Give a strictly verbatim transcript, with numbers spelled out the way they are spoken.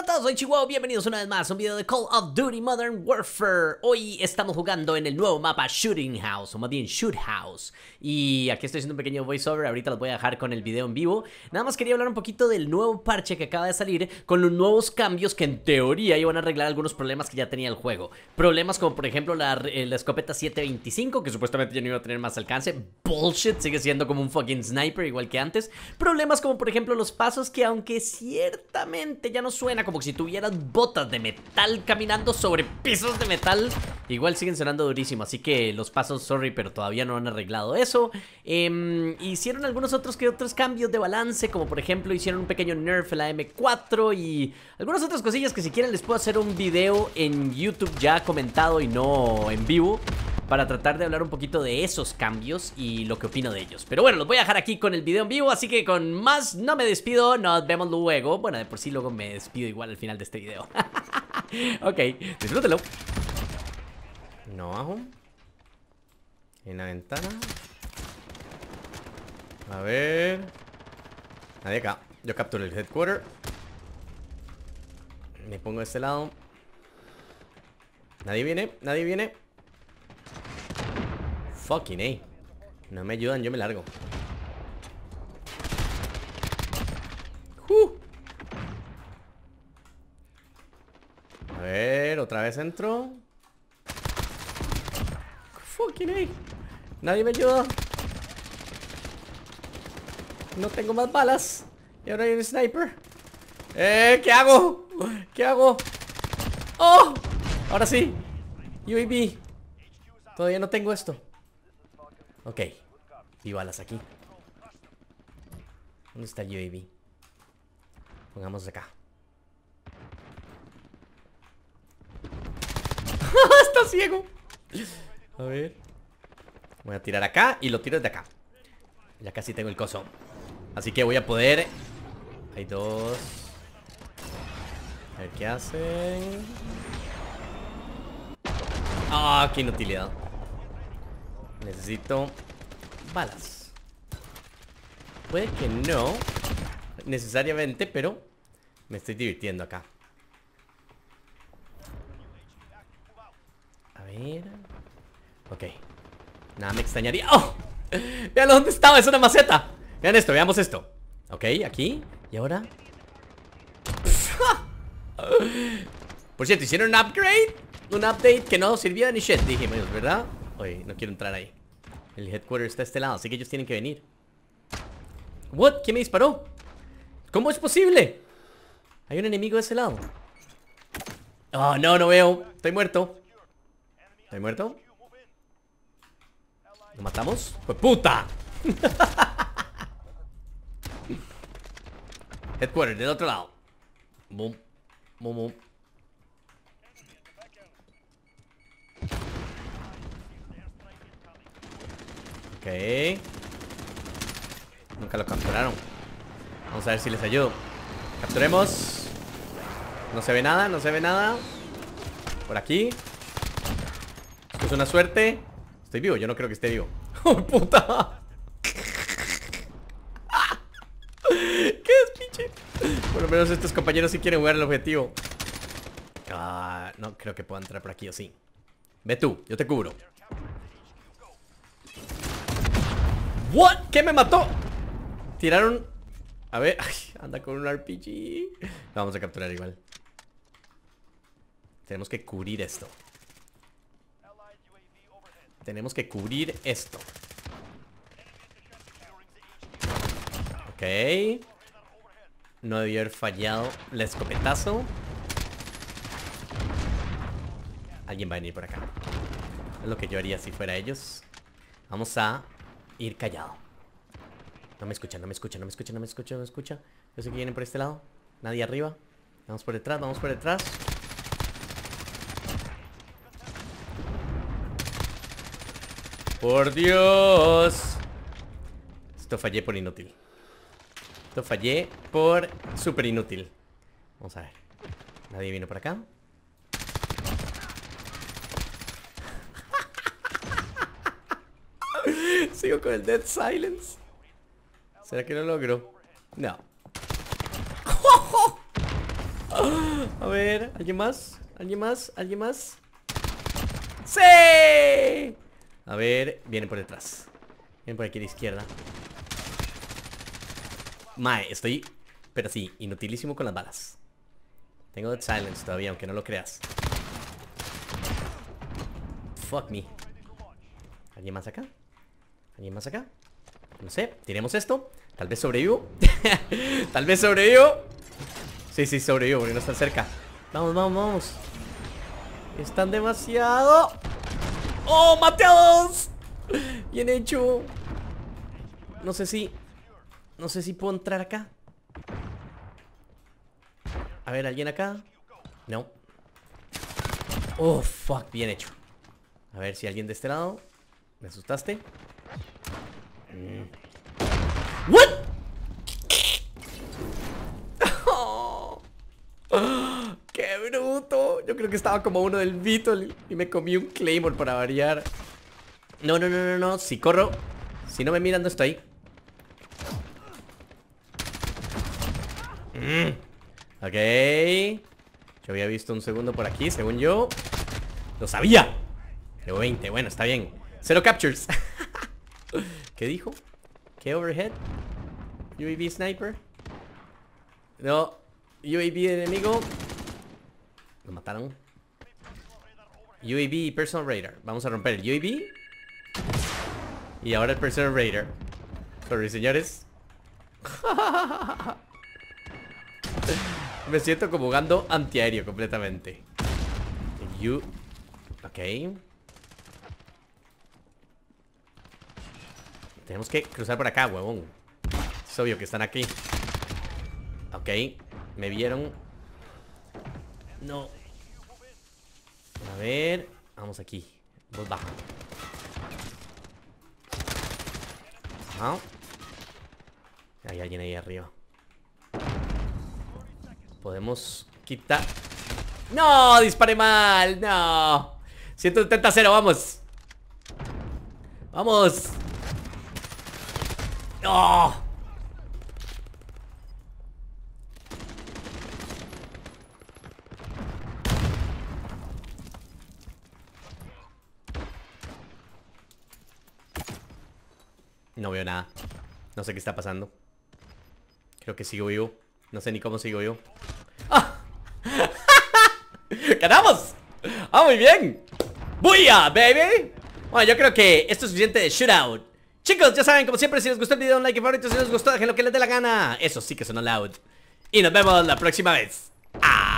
Hola a todos, soy Chiguau, bienvenidos una vez más a un video de Call of Duty Modern Warfare. Hoy estamos jugando en el nuevo mapa Shooting House, o más bien Shoot House. Y aquí estoy haciendo un pequeño voiceover, ahorita los voy a dejar con el video en vivo. Nada más quería hablar un poquito del nuevo parche que acaba de salir, con los nuevos cambios que en teoría iban a arreglar algunos problemas que ya tenía el juego. Problemas como por ejemplo la, la escopeta siete veinticinco, que supuestamente ya no iba a tener más alcance. Bullshit, sigue siendo como un fucking sniper igual que antes. Problemas como por ejemplo los pasos que, aunque ciertamente ya no suenan como si tuvieras botas de metal caminando sobre pisos de metal, igual siguen sonando durísimo. Así que los pasos, sorry, pero todavía no han arreglado eso. eh, Hicieron algunos otros que otros cambios de balance, como por ejemplo hicieron un pequeño nerf en la M cuatro y algunas otras cosillas que si quieren les puedo hacer un video en YouTube ya comentado y no en vivo, para tratar de hablar un poquito de esos cambios y lo que opino de ellos. Pero bueno, los voy a dejar aquí con el video en vivo, así que con más no me despido, nos vemos luego. Bueno, de por sí luego me despido igual al final de este video. Ok, disfrútelo. No bajo. En la ventana. A ver. Nadie acá. Yo capturo el headquarter. Me pongo de este lado. Nadie viene, nadie viene. Fucking A. No me ayudan, yo me largo. uh. A ver, otra vez entro. Fucking A. Nadie me ayuda. No tengo más balas. Y ahora hay un sniper. Eh, ¿qué hago? ¿Qué hago? ¡Oh! Ahora sí. U A V. Todavía no tengo esto. Ok, vi balas aquí. ¿Dónde está el U A V? Pongamos acá. ¡Está ciego! A ver. Voy a tirar acá y lo tiro desde acá. Ya casi tengo el coso, así que voy a poder. Hay dos. A ver qué hacen. ¡Ah, qué inutilidad! Necesito balas. Puede que no necesariamente, pero me estoy divirtiendo acá. A ver. Ok. Nada me extrañaría. ¡Oh! Vean dónde estaba, es una maceta. Vean esto, veamos esto. Ok, aquí. Y ahora. Por cierto, hicieron un upgrade. Un update que no sirvió de ni shit, dijimos, ¿verdad? Oye, no quiero entrar ahí. El headquarter está a este lado, así que ellos tienen que venir. ¿What? ¿Quién me disparó? ¿Cómo es posible? Hay un enemigo de ese lado. Oh, no, no veo. Estoy muerto. ¿Estoy muerto? ¿Lo matamos? ¡Pues puta! Headquarter, del otro lado. Boom, boom, boom. Okay. Nunca lo capturaron. Vamos a ver si les ayudo. Capturemos. No se ve nada, no se ve nada. Por aquí. Esto es una suerte. Estoy vivo, yo no creo que esté vivo. ¡Oh, puta! ¿Qué es, pinche? Por lo menos estos compañeros sí quieren jugar el objetivo. Ah, no creo que pueda entrar por aquí, o sí. Ve tú, yo te cubro. What? ¿Qué me mató? Tiraron. A ver, ay, anda con un R P G. Lo vamos a capturar igual. Tenemos que cubrir esto. Tenemos que cubrir esto. Ok. No debió haber fallado el escopetazo. Alguien va a venir por acá. Es lo que yo haría si fuera ellos. Vamos a ir callado. No me escucha, no me escucha, no me escucha, no me escucha, no me escucha. Yo sé que vienen por este lado. Nadie arriba. Vamos por detrás, vamos por detrás. ¡Por Dios! Esto fallé por inútil. Esto fallé por súper inútil. Vamos a ver. Nadie vino por acá. Sigo con el Dead Silence. ¿Será que lo logro? No. A ver, ¿alguien más? ¿Alguien más? ¿Alguien más? ¡Sí! A ver, vienen por detrás. Vienen por aquí a la izquierda. Mae, estoy... Pero sí, inutilísimo con las balas. Tengo Dead Silence todavía, aunque no lo creas. Fuck me. ¿Alguien más acá? ¿Alguien más acá? No sé, tiremos esto. Tal vez sobrevivo. Tal vez sobrevivo. Sí, sí, sobrevivo, porque no están cerca. Vamos, vamos, vamos. Están demasiado. ¡Oh, maté a dos! Bien hecho. No sé si... No sé si puedo entrar acá. A ver, ¿alguien acá? No. Oh, fuck, bien hecho. A ver si alguien de este lado. Me asustaste. mm. What? Oh. Oh, ¡qué bruto! Yo creo que estaba como uno del Beetle y me comí un Claymore para variar. No, no, no, no, no, si corro. Si no me miran no estoy. mm. Ok. Yo había visto un segundo por aquí, según yo. ¡Lo sabía! Llevo veinte, bueno, está bien. Cero captures. ¿Qué dijo? ¿Qué overhead? U A V sniper. No, U A V enemigo. Lo mataron. U A V personal radar. Vamos a romper el U A V. Y ahora el personal radar. Sorry, señores. Me siento como jugando antiaéreo completamente. You... Ok. Tenemos que cruzar por acá, huevón. Es obvio que están aquí. Ok, me vieron. No. A ver, vamos aquí. Vos baja. Ajá. Hay alguien ahí arriba. Podemos quitar. ¡No! Disparé mal. ¡No! ciento setenta a cero, vamos. Vamos. ¡No! No veo nada. No sé qué está pasando. Creo que sigo vivo. No sé ni cómo sigo vivo. ¡Ah! ¡Ganamos! ¡Ah, muy bien! ¡Booyah, baby! Bueno, yo creo que esto es suficiente de shootout. Chicos, ya saben, como siempre, si les gustó el video, un like y favorito. Si les gustó, dejen lo que les dé la gana. Eso sí que sonó loud. Y nos vemos la próxima vez. ¡Ah!